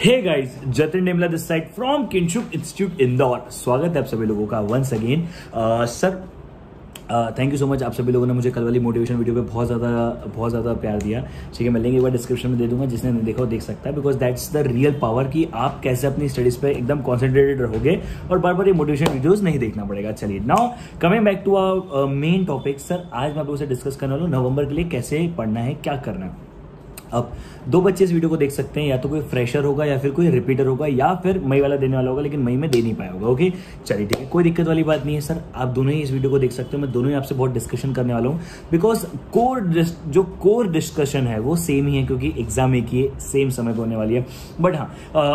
Hey guys, Jatin Demla this side from Kinchuk Institute Indore. स्वागत है आप सभी लोगों का once again। Sir thank you so much, आप सभी लोगों ने मुझे कल वाली मोटिवेशन वीडियो पे बहुत ज़्यादा प्यार दिया। ठीक है, मैं लिंक एक बार डिस्क्रिप्शन में दे दूंगा, जिसने नहीं देखा वो देख सकता है। Because that's the real power कि आप कैसे अपनी स्टडीज़ पे एकदम कॉन्सेंट्रेटेड रहोगे और बार बार ये मोटिवेशन वीडियोज़ नहीं देखना पड़ेगा। चलिए, now coming back to our main topic. Sir आज मैं आप लोगों से डिस्कस करने वाला हूँ नवंबर के लिए कैसे पढ़ना है, क्या करना है। अब दो बच्चे इस वीडियो को देख सकते हैं, या तो कोई फ्रेशर होगा या फिर कोई रिपीटर होगा या फिर मई वाला देने वाला होगा, लेकिन मई में दे नहीं पाया होगा। ओके चलिए ठीक है, कोई दिक्कत वाली बात नहीं है। सर आप दोनों ही इस वीडियो को देख सकते हो, मैं दोनों ही आपसे बहुत डिस्कशन करने वाला हूँ। बिकॉज कोर डिस्कशन है वो सेम ही है, क्योंकि एग्जाम एक ही है, सेम समय पर होने वाली है। बट हाँ,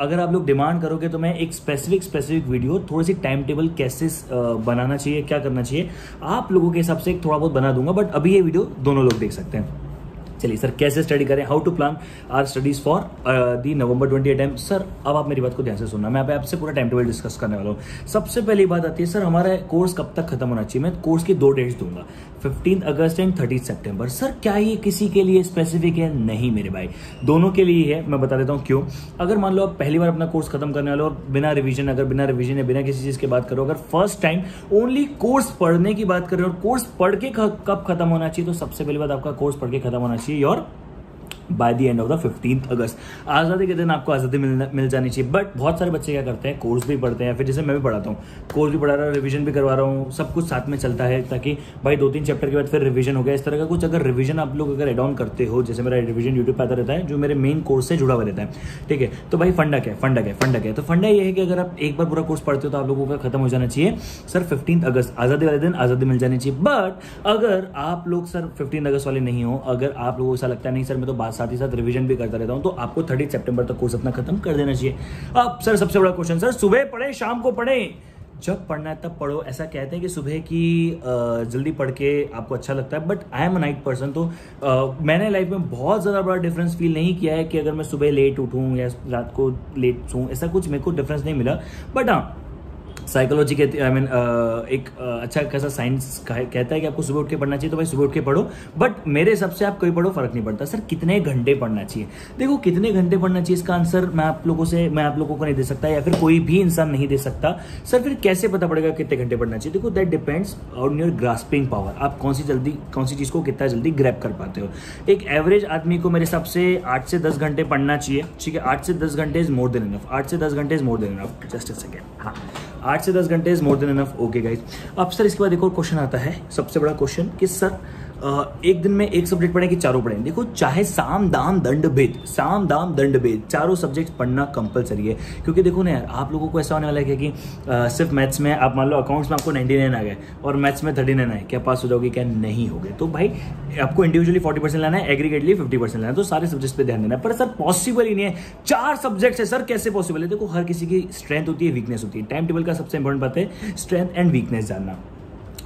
अगर आप लोग डिमांड करोगे तो मैं एक स्पेसिफिक वीडियो थोड़ी सी टाइम टेबल कैसे बनाना चाहिए, क्या करना चाहिए, आप लोगों के हिसाब से एक थोड़ा बहुत बना दूंगा। बट अभी ये वीडियो दोनों लोग देख सकते हैं। चलिए सर, कैसे स्टडी करें, how to plan our studies for the November 20 time. Sir अब आप मेरी बात को ध्यान से सुनना, मैं आपसे पूरा टाइम टेबल डिस्कस करने वाला हूँ। सबसे पहली बात आती है, सर हमारा कोर्स कब तक खत्म होना चाहिए। मैं कोर्स की दो डेट्स दूंगा, 15 अगस्त एंड 30 सितंबर। सर क्या ये किसी के लिए स्पेसिफिक है? नहीं मेरे भाई, दोनों के लिए है। मैं बता देता हूँ क्यों। अगर मान लो आप पहली बार अपना कोर्स खत्म करने वाले हो और बिना रिविजन या बिना किसी चीज़ की बात करो, अगर फर्स्ट टाइम ओनली कोर्स पढ़ने की बात करें और कोर्स पढ़ के कब खत्म होना चाहिए, तो सबसे पहली बात आपका कोर्स पढ़ के खत्म होना चाहिए और by the end of the 15 August, आज़ादी के दिन आपको आज़ादी मिल जानी चाहिए। बट बहुत सारे बच्चे क्या करते हैं, कोर्स भी पढ़ते हैं, फिर जैसे मैं भी पढ़ाता हूँ, कोर्स भी पढ़ा रहा हूँ, रिवीजन भी करवा रहा हूँ, सब कुछ साथ में चलता है, ताकि भाई 2-3 चैप्टर के बाद फिर रिवीजन हो गया, इस तरह का कुछ। अगर रिवीजन आप लोग एड ऑन करते हो, जैसे मेरा रिवीजन यूट्यूब पर आता रहता है जो मेरे मेन कोर्स से जुड़ा हुआ रहता है, ठीक है। तो भाई फंडा क्या है, तो फंडा ये है कि अगर आप एक बार पूरा कोर्स पढ़ते हो तो आप लोगों का खत्म हो जाना चाहिए। सर 15 अगस्त आज़ादी वाले दिन आज़ादी मिल जानी चाहिए। बट अगर आप लोग सर 15 अगस्त वाले नहीं हो, अगर आप लोगों को ऐसा लगता है नहीं सर मैं तो साथ ही साथ रिवीजन भी करता रहता हूं, तो आपको 30 सितंबर तक कोर्स अपना खत्म कर देना चाहिए। अब सर सबसे बड़ा क्वेश्चन, सर सुबह पढ़े शाम को पढ़े? जब पढ़ना है तब पढ़ो। ऐसा कहते हैं कि सुबह की जल्दी पढ़ के आपको अच्छा लगता है, but I am a night person. तो मैंने लाइफ में बहुत ज़्यादा बड़ा डिफरेंस फील नहीं किया है कि अगर मैं सुबह लेट उठूँ या रात को लेट सोऊँ, ऐसा कुछ मेरे को डिफरेंस नहीं मिला। बट हाँ, साइकोलॉजी कहती है, एक अच्छा खासा साइंस कहता है कि आपको सुबह उठ के पढ़ना चाहिए, तो भाई सुबह उठ के पढ़ो। बट मेरे हिसाब से आप कोई पढ़ो, फर्क नहीं पड़ता। सर कितने घंटे पढ़ना चाहिए? देखो कितने घंटे पढ़ना चाहिए इसका आंसर मैं आप लोगों को नहीं दे सकता, या फिर कोई भी इंसान नहीं दे सकता। सर फिर कैसे पता पड़ेगा कितने घंटे पढ़ना चाहिए? देखो that depends on your grasping power, आप कौन सी चीज़ को कितना जल्दी ग्रैब कर पाते हो। एक एवरेज आदमी को मेरे हिसाब से 8 से 10 घंटे पढ़ना चाहिए, ठीक है। 8 से 10 घंटे इज मोर देन इनफ, 8 से 10 घंटे is more than enough. Just a second, हाँ 8 से 10 घंटे is more than enough. Okay guys, अब सर इसके बाद एक और क्वेश्चन आता है, सबसे बड़ा क्वेश्चन, कि सर एक दिन में एक सब्जेक्ट पढ़ें कि चारों पढ़ें? देखो चाहे साम दाम दंड भेद चारों सब्जेक्ट पढ़ना कंपलसरी है। क्योंकि देखो ना यार, आप लोगों को ऐसा होने वाला है कि सिर्फ मैथ्स में, आप मान लो अकाउंट्स में आपको 99 आ गए और मैथ्स में 39 आए, क्या पास हो जाओगे, क्या नहीं होगे? तो भाई आपको इंडिविजुअली 40% लाना है, एग्रीगेटली 50% लाना है, तो सारे सब्जेक्ट्स पर ध्यान देना है। पर सर पॉसिबल ही नहीं है, 4 सब्जेक्ट्स है, सर कैसे पॉसिबल है? देखो हर किसी की स्ट्रेंथ होती है, वीकनेस होती है। टाइम टेबल का सबसे इंपॉर्टेंट बात है स्ट्रेंथ एंड वीकनेस जानना।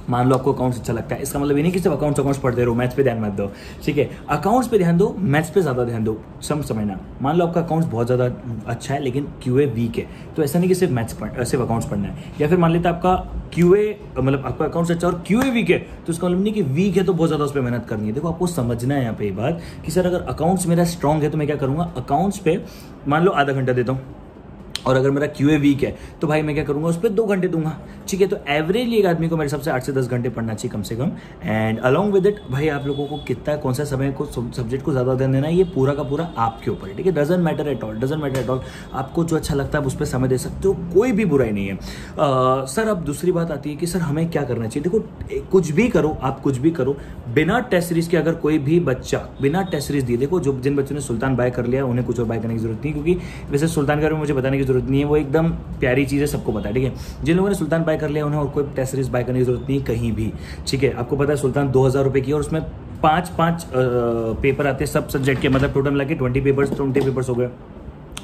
मान लो आपको अकाउंट्स अच्छा लगता है, इसका मतलब ये नहीं कि सिर्फ अकाउंट्स पढ़ते रहो, मैथ्स पे ध्यान मत दो, ठीक है। अकाउंट्स पे ध्यान दो, मैथ्स पे ज़्यादा ध्यान दो। समझना, मान लो आपका अकाउंट्स बहुत ज़्यादा अच्छा है लेकिन क्यूए वीक है, तो ऐसा नहीं कि सिर्फ अकाउंट्स पढ़ना है। या फिर मान लेते आपका क्यूए मतलब आपका अकाउंट्स अच्छा और क्यूए वीक है, तो इसका मतलब नहीं कि वीक है तो बहुत ज़्यादा उस पर मेहनत करनी है। देखो आपको समझना है यहाँ पे ये बात कि सर अगर अकाउंट्स मेरा स्ट्रॉन्ग है तो मैं क्या करूँगा, अकाउंट्स पर मान लो आधा घंटा देता हूँ, और अगर मेरा क्यूए वीक है तो भाई मैं क्या करूँगा, उस पर 2 घंटे दूंगा, ठीक है। तो एवरेजली एक आदमी को मेरे हिसाब से 8 से 10 घंटे पढ़ना चाहिए कम से कम। एंड अलॉन्ग विद इट भाई आप लोगों को कितना कौन सा समय को सब्जेक्ट को ज़्यादा ध्यान देना है, ये पूरा का पूरा आपके ऊपर है, ठीक है। डजेंट मैटर एट ऑल, आपको जो अच्छा लगता है आप उस पर समय दे सकते हो, कोई भी बुराई नहीं है। सर अब दूसरी बात आती है कि सर हमें क्या करना चाहिए। देखो कुछ भी करो बिना टेस्ट सीरीज के, अगर कोई भी बच्चा बिना टेस्ट सीरीज दिए, देखो जो जिन बच्चों ने सुल्तान बाय कर लिया उन्हें कुछ और बाय करने की जरूरत नहीं, क्योंकि वैसे सुल्तान का मुझे बताने की जरूरत नहीं है, वो एकदम प्यारी चीज़ है, सबको पता है, ठीक है। जिन लोगों ने सुल्तान बाय कर लिया उन्हें और कोई टेस्ट सीरीज बाय करने की जरूरत नहीं कहीं भी, ठीक है। आपको पता है सुल्तान 2000 रुपये की, और उसमें 5-5 पेपर आते हैं सब सब्जेक्ट के, मतलब टोटल मिलाके 20 पेपर्स हो गए।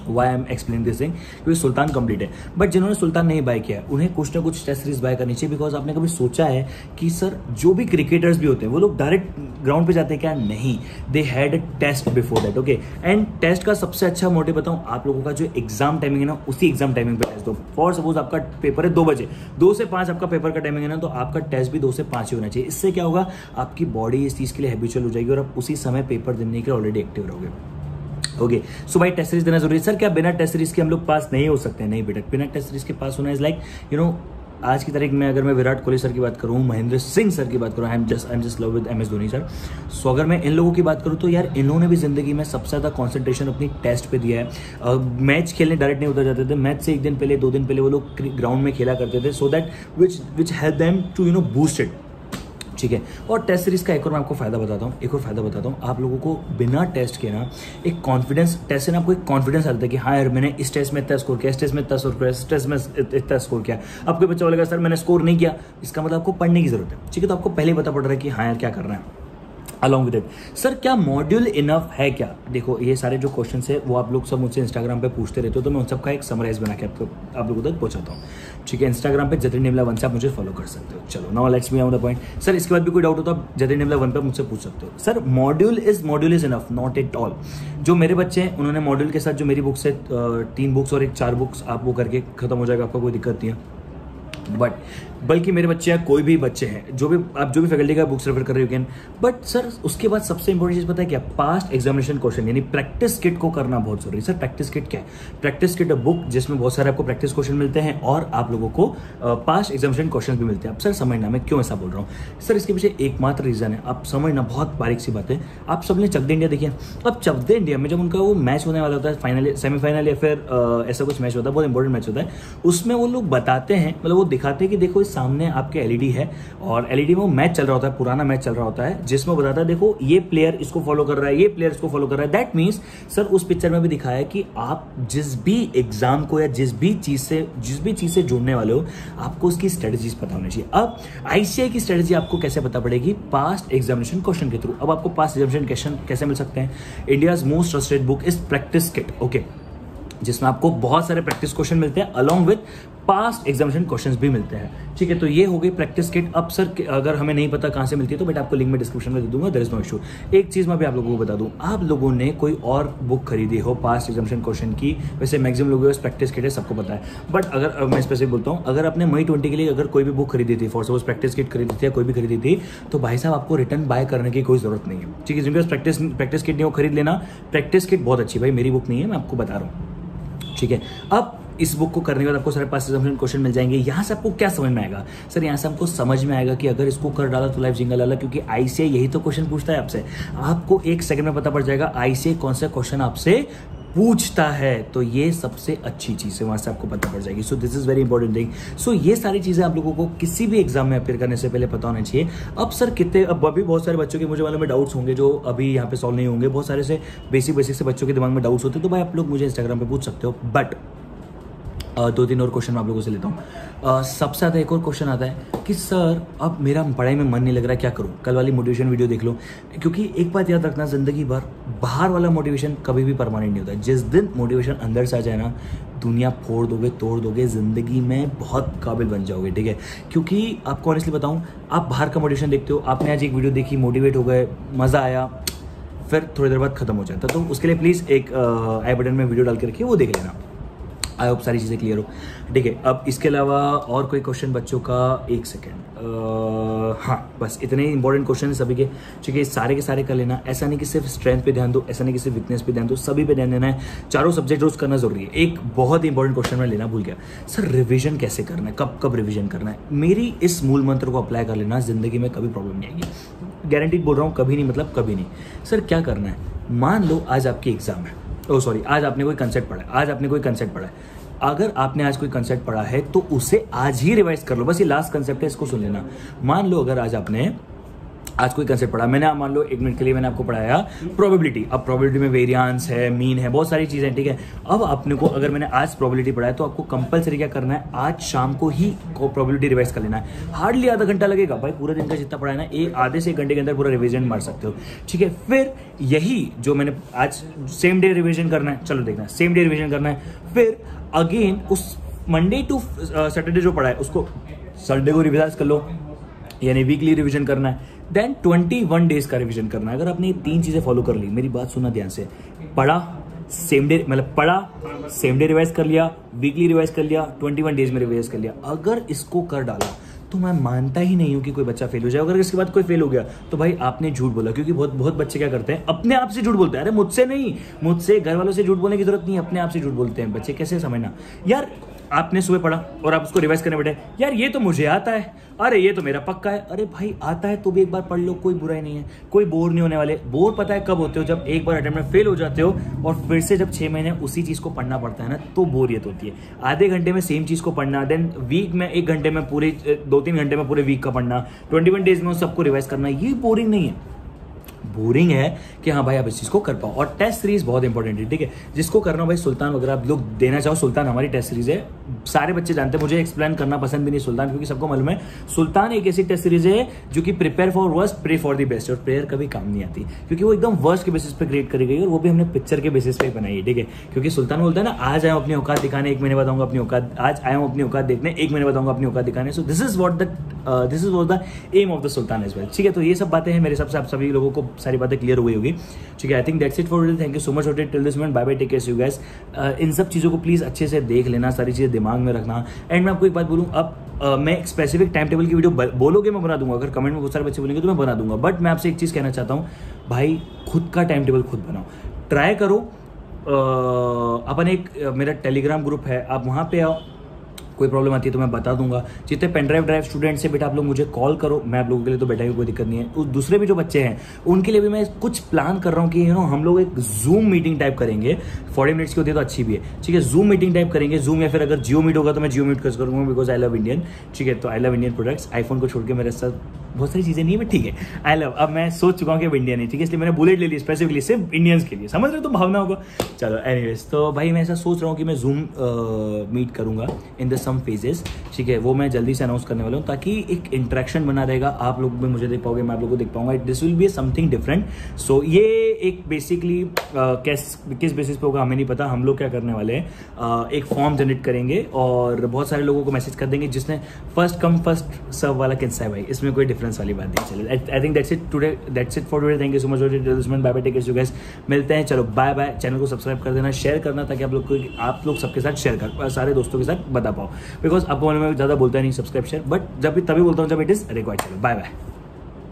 Why am explain this thing, क्योंकि सुल्तान कंप्लीट है। बट जिन्होंने सुल्तान नहीं बाय किया उन्हें कुछ ना कुछ टेस्ट सीरीज बाय करनी चाहिए। बिकॉज आपने कभी सोचा है कि सर जो भी क्रिकेटर्स भी होते हैं वो लोग डायरेक्ट ग्राउंड पे जाते हैं क्या? नहीं, they had a test before that, okay. And test का सबसे अच्छा मोटिव बताऊँ, आप लोगों का जो एग्जाम टाइमिंग है ना, उसी एग्जाम टाइमिंग पर टेस्ट दो। फॉर सपोज आपका पेपर है 2 बजे, 2 से 5 आपका पेपर का टाइमिंग है ना, तो आपका टेस्ट भी 2 से 5 ही होना चाहिए। इससे क्या होगा, आपकी बॉडी इस चीज़ के लिए हैबिचुअल हो जाएगी और आप उसी समय पेपर देने के लिए ऑलरेडी एक्टिव रहोगे। ओके सो भाई टेस्ट सीरीज देना जरूरी है। सर क्या बिना टेस्ट सीरीज के हम लोग पास नहीं हो सकते हैं? नहीं बेटा, बिना टेस्ट सीरीज के पास होना इज लाइक यू नो आज की तारीख में अगर मैं विराट कोहली सर की बात करूं, महेंद्र सिंह सर की बात करूं, I am just love with MS Dhoni sir. So अगर मैं इन लोगों की बात करूं तो यार इन्होंने भी जिंदगी में सबसे ज़्यादा कॉन्सेंट्रेशन अपनी टेस्ट पे दिया है। मैच खेलने डायरेक्ट नहीं उतर जाते थे, मैच से एक दिन पहले दो दिन पहले वो लोग ग्राउंड में खेला करते थे, so that which help them to you know boost it. ठीक है, और टेस्ट सीरीज़ का एक और मैं आपको फ़ायदा बताता हूँ, आप लोगों को बिना टेस्ट के ना एक कॉन्फिडेंस, टेस्ट से ना आपको एक कॉन्फिडेंस आता है कि हाँ यार मैंने इस टेस्ट में इतना स्कोर किया, इस टेस्ट में इतना स्कोर किया, इस टेस्ट में इतना स्कोर किया। आपके बच्चा बोलेगा सर मैंने स्कोर नहीं किया, इसका मतलब आपको पढ़ने की ज़रूरत है। ठीक है, तो आपको पहले ही पता पड़ रहा है कि हाँ यार क्या करना है। अलॉन्ग विद इट सर क्या मॉड्यूल इनफ है? क्या देखो ये सारे जो क्वेश्चन है वो आप लोग सब मुझसे इंस्टाग्राम पे पूछते रहते हो, तो मैं उन सबका एक समराइज बना के आपको आप लोगों तक पहुंचाता हूँ। ठीक है, इंस्टाग्राम पे जतिन डेमला 1 से आप मुझे फॉलो कर सकते हो। चलो now let's me on the point. Sir इसके बाद भी कोई डाउट हो तो आप जतिन डेमला 1 पर मुझसे पूछ सकते हो। Sir module is enough? Not at all. जो मेरे बच्चे हैं उन्होंने मॉड्यूल के साथ जो मेरी बुक्स है 3 बुक्स और 4 बुक्स आप वो करके खत्म हो जाएगा, आपका कोई दिक्कत नहीं है। बल्कि मेरे बच्चे या कोई भी बच्चे हैं जो भी आप जो भी फैकल्टी का बुक्स रेफर कर रहे हो कैन। बट सर उसके बाद सबसे इंपॉर्टेंट चीज़ पता है क्या? पास्ट एग्जामिनेशन क्वेश्चन यानी प्रैक्टिस किट को करना बहुत जरूरी है। सर प्रैक्टिस किट क्या है? प्रैक्टिस किट अ बुक जिसमें बहुत सारे आपको प्रैक्टिस क्वेश्चन मिलते हैं और आप लोगों को पास्ट एग्जामिनेशन क्वेश्चन भी मिलते हैं। आप सर समझना मैं क्यों ऐसा बोल रहा हूँ, सर इसके पीछे एकमात्र रीज़न है, आप समझना बहुत बारीक सी बात है। आप सबने चक दे इंडिया देखिए, अब चक दे इंडिया में जब उनका वो मैच होने वाला होता है फाइनल सेमीफाइनल या फिर ऐसा कुछ मैच होता है, बहुत इंपॉर्टेंट मैच होता है, उसमें वो लोग बताते हैं, मतलब वो दिखाते हैं कि देखो सामने आपके एलईडी है और एलईडी में वो मैच चल रहा होता है, पुराना मैच चल रहा होता है, जिसमें बताता है देखो ये प्लेयर इसको फॉलो कर रहा है, ये प्लेयर इसको फॉलो कर रहा है। दैट मीन्स सर उस पिक्चर में भी दिखाया है कि आप जिस भी एग्जाम को या जिस भी चीज से जुड़ने वाले हो आपको उसकी स्ट्रेटजीज पता होनी चाहिए। अब आईसीआई की स्ट्रेटजी आपको कैसे पता पड़ेगी? पास्ट एग्जामिनेशन क्वेश्चन के थ्रू। अब आपको पास्ट एग्जामिनेशन क्वेश्चन कैसे मिल सकते हैं? India's most trusted book is practice kit, okay, जिसमें आपको बहुत सारे प्रैक्टिस क्वेश्चन मिलते हैं along with past examination questions भी मिलते हैं। ठीक है, तो ये हो गई प्रैक्टिस किट। अब सर अगर हमें नहीं पता कहाँ से मिलती है तो बेटा आपको लिंक में डिस्क्रिप्शन में दे दूंगा, देयर इज नो इशू। एक चीज़ मैं भी आप लोगों को बता दूं, आप लोगों ने कोई और बुक खरीदी हो पास्ट एग्जामिनेशन क्वेश्चन की, वैसे मैक्सिमम लोगों के प्रैक्टिस किट है सबको पता है, बट अगर मैं स्पेसिफिक बोलता हूँ, अगर आपने मई 20 के लिए अगर कोई भी बुक खरीदी थी, फॉर सपोज प्रैक्टिस किट खरीदी थी या कोई भी खरीदी थी, तो भाई साहब आपको रिटर्न बाय करने की कोई जरूरत नहीं है। ठीक है, जिनके पास प्रैक्टिस किट नहीं वो खरीद लेना, प्रैक्टिस किट बहुत अच्छी, भाई मेरी बुक नहीं है, मैं आपको बता रहा हूँ। ठीक है, अब इस बुक को करने के बाद आपको सारे पास्ट एग्जामिनेशन क्वेश्चन मिल जाएंगे। यहाँ से आपको क्या समझ में आएगा? सर यहाँ से आपको समझ में आएगा कि अगर इसको कर डाला तो लाइफ जिंगल डाला, क्योंकि आईसीआई यही तो क्वेश्चन पूछता है आपसे। आपको 1 सेकंड में पता पड़ जाएगा आईसीआई कौन सा क्वेश्चन आपसे पूछता है, तो ये सबसे अच्छी चीज़ है, वहाँ से आपको पता पड़ जाएगी। So this is very important thing. सो ये सारी चीज़ें आप लोगों को किसी भी एग्जाम में अपीयर करने से पहले पता होना चाहिए। अब सर अब अभी बहुत सारे बच्चों के मुझे वाले में डाउट्स होंगे जो अभी यहाँ पे सॉल्व नहीं होंगे, बहुत सारे से बेसिक से बच्चों के दिमाग में डाउट्स होते हैं, तो भाई आप लोग मुझे इंस्टाग्राम पर पूछ सकते हो। बट 2-3 और क्वेश्चन मैं आप लोगों से लेता हूँ। सबसे ज़्यादा एक और क्वेश्चन आता है कि सर अब मेरा पढ़ाई में मन नहीं लग रहा है, क्या करूँ? कल वाली मोटिवेशन वीडियो देख लो, क्योंकि एक बात याद रखना, ज़िंदगी भर बाहर वाला मोटिवेशन कभी भी परमानेंट नहीं होता है। जिस दिन मोटिवेशन अंदर से आ जाए ना, दुनिया फोड़ दोगे, तोड़ दोगे, ज़िंदगी में बहुत काबिल बन जाओगे। ठीक है, क्योंकि आपको ऑनेस्टली बताऊँ, आप बाहर का मोटिवेशन देखते हो, आपने आज एक वीडियो देखी, मोटिवेट हो गए, मज़ा आया, फिर थोड़ी देर बाद खत्म हो जाता, तो उसके लिए प्लीज़ एक आई बटन में वीडियो डाल करके वो देख लेना। आई होप सारी चीज़ें क्लियर हो। ठीक है, अब इसके अलावा और कोई क्वेश्चन बच्चों का? 1 सेकेंड, हाँ बस इतने इंपॉर्टेंट क्वेश्चन सभी के। ठीक है, सारे के सारे कर लेना, ऐसा नहीं कि सिर्फ स्ट्रेंथ पे ध्यान दो, ऐसा नहीं कि सिर्फ वीकनेस पे ध्यान दो, सभी पे ध्यान देना है, चारों सब्जेक्ट रोज करना जरूरी है। एक बहुत ही इंपॉर्टेंट क्वेश्चन मैं लेना भूल गया, सर रिविजन कैसे करना है, कब कब रिविजन करना है? मेरी इस मूल मंत्र को अप्लाई कर लेना, जिंदगी में कभी प्रॉब्लम नहीं आएगी, गारंटीड बोल रहा हूँ, कभी नहीं मतलब कभी नहीं। सर क्या करना है? मान लो आज आपकी एग्जाम है, आज आपने कोई कंसेप्ट पढ़ा है, अगर आपने आज कोई कंसेप्ट पढ़ा है तो उसे आज ही रिवाइज कर लो, बस ये लास्ट कंसेप्ट है, इसको सुन लेना। मान लो अगर आज कोई कंसेप्ट पढ़ा, मैंने मान लो 1 मिनट के लिए मैंने आपको पढ़ाया प्रोबेबिलिटी। अब प्रोबेबिलिटी में वेरिएंस है, मीन है, बहुत सारी चीज़ें। ठीक है, अब आपने को अगर मैंने आज प्रोबेबिलिटी पढ़ा है तो आपको कंपलसरी क्या करना है, आज शाम को ही प्रोबेबिलिटी रिवाइज कर लेना है। हार्डली आधा घंटा लगेगा, भाई पूरे दिन का जितना पढ़ा है ना, एक आधे से 1 घंटे के अंदर पूरा रिविजन मार सकते हो। ठीक है, फिर यही जो मैंने आज सेम डे रिविजन करना है, चलो देखना सेम डे रिविजन करना है, फिर अगेन उस मंडे टू सैटरडे जो पढ़ा है उसको संडे को रिवाइज कर लो, यानी वीकली रिविजन करना है। देन 21 डेज का रिविजन करना है। अगर आपने 3 चीज़ें फॉलो कर ली, मेरी बात सुनना ध्यान से, पढ़ा सेम डे रिवाइज कर लिया, वीकली रिवाइज कर लिया, 21 डेज में रिवाइज कर लिया, अगर इसको कर डाला तो मैं मानता ही नहीं हूँ कि कोई बच्चा फेल हो जाए। अगर इसके बाद कोई फेल हो गया तो भाई आपने झूठ बोला, क्योंकि बहुत बहुत बच्चे क्या करते हैं, अपने आप से झूठ बोलते हैं। अरे मुझसे नहीं, मुझसे घर वालों से झूठ बोलने की जरूरत नहीं है, अपने आप से झूठ बोलते हैं बच्चे। कैसे समझना यार, आपने सुबह पढ़ा और आप उसको रिवाइज करने बैठे, यार ये तो मुझे आता है, अरे ये तो मेरा पक्का है। अरे भाई आता है तो भी एक बार पढ़ लो, कोई बुराई नहीं है, कोई बोर नहीं होने वाले। बोर पता है कब होते हो, जब एक बार अटेम्प्ट में फेल हो जाते हो और फिर से जब 6 महीने उसी चीज़ को पढ़ना पड़ता है ना, तो बोरियत होती है। आधे घंटे में सेम चीज़ को पढ़ना, देन वीक में 1 घंटे में पूरे 2-3 घंटे में पूरे वीक का पढ़ना, 21 डेज में सबको रिवाइज करना, ये बोरिंग नहीं है। बोरिंग है कि हाँ भाई आप इस चीज़ को कर पाओ। और टेस्ट सीरीज बहुत इंपॉर्टेंट है, ठीक है, जिसको करना हो भाई सुल्तान वगैरह आप लोग देना चाहो। सुल्तान हमारी टेस्ट सीरीज है, सारे बच्चे जानते हैं, मुझे एक्सप्लेन करना पसंद भी नहीं सुल्तान, क्योंकि सबको मालूम है सुल्तान एक ऐसी टेस्ट सीरीज है जो कि prepare for worst, pray for the best. और प्रेयर कभी काम नहीं आती, क्योंकि वो एकदम वर्स्ट के बेसिस पर क्रिएट करी गई, और वो भी हमने पिक्चर के बेसिस पर बनाई है, ठीक है। क्योंकि सुल्तान बोलता है ना, आज आया हूँ अपनी औकात दिखाने, 1 महीने बताऊंगा अपनी औकात, आज आया हूँ अपनी औकात देखने, 1 महीने बताऊंगा अपनी औकात दिखाने। So this is what the aim of the Sultan as well, ठीक है। तो ये सब बातें हैं, मेरे हिसाब से आप सभी लोगों को सारी बातें क्लियर हुई होगी, ठीक है। I think that's it for today, thank you so much for till this moment, bye bye, take care, see you guys. इन सब चीज़ों को प्लीज़ अच्छे से देख लेना, सारी चीज़ें दिमाग में रखना। एंड मैं आपको एक बात बोलूँ, अब मैं एक स्पेसिफिक टाइम टेबल की वीडियो बोलोगे मैं बना दूंगा, अगर कमेंट में बहुत सारे बच्चे बोलेंगे तो मैं बना दूंगा, बट मैं आपसे एक चीज़ कहना चाहता हूँ, भाई खुद का टाइम टेबल खुद बनाओ, ट्राई करो। अपन एक मेरा टेलीग्राम ग्रुप है, आप वहाँ पर आओ, कोई प्रॉब्लम आती है तो मैं बता दूंगा। जितने पेन ड्राइव स्टूडेंट से बेटा आप लोग मुझे कॉल करो, मैं आप लोगों के लिए तो बैठा ही, कोई दिक्कत नहीं है। उस दूसरे भी जो बच्चे हैं उनके लिए भी मैं कुछ प्लान कर रहा हूँ कि हम लोग एक जूम मीटिंग टाइप करेंगे, 40 मिनट्स की होती है तो अच्छी भी है, ठीक है। जूम मीटिंग टाइप करेंगे, जूम या फिर अगर जियो मीट होगा तो मैं जियो मीट यूज करूँगा, बिकॉज आई लव इंडियन, ठीक है। तो I love Indian products, iPhone को छोड़ के मेरे साथ बहुत सारी चीज़ें नहीं है, ठीक है। आई लव, अब मैं सोच चुका हूँ कि अब इंडियन है, ठीक है, इसलिए मैंने बुलेट ले ली स्पेसिफिकली सिर्फ इंडियंस के लिए, समझ रहे हो तो भावना होगा। चलो एनीवेज, तो भाई मैं ऐसा सोच रहा हूँ कि मैं जूम मीट करूँगा इन द सम फेजेस, ठीक है। वो मैं जल्दी से अनाउंस करने वाला हूँ, ताकि एक इंटरेक्शन बना रहेगा, आप लोग भी मुझे देख पाओगे, मैं आप लोगों को देख पाऊंगा। This will be something different. So ये एक बेसिकली किस बेसिस पे होगा हमें नहीं पता। हम लोग क्या करने वाले हैं, एक फॉर्म जनरेट करेंगे और बहुत सारे लोगों को मैसेज कर देंगे, जिसने फर्स्ट कम फर्स्ट सर्व वाला किस्सा है भाई, इसमें कोई डिफरेंस वाली बात नहीं। चलो I think that's it for today, thank you so much for, bye bye, take care you guys, मिलते हैं, चलो बाय बाय। चैनल को सब्सक्राइब कर देना, शेयर करना, ताकि आप लोग सबके साथ शेयर कर, सारे दोस्तों के साथ बता पाओ, बिकॉज आपको मैं ज़्यादा बोलता नहीं सब्सक्राइब शेयर, बट जब भी तभी बोलता हूँ जब it is required. Bye bye.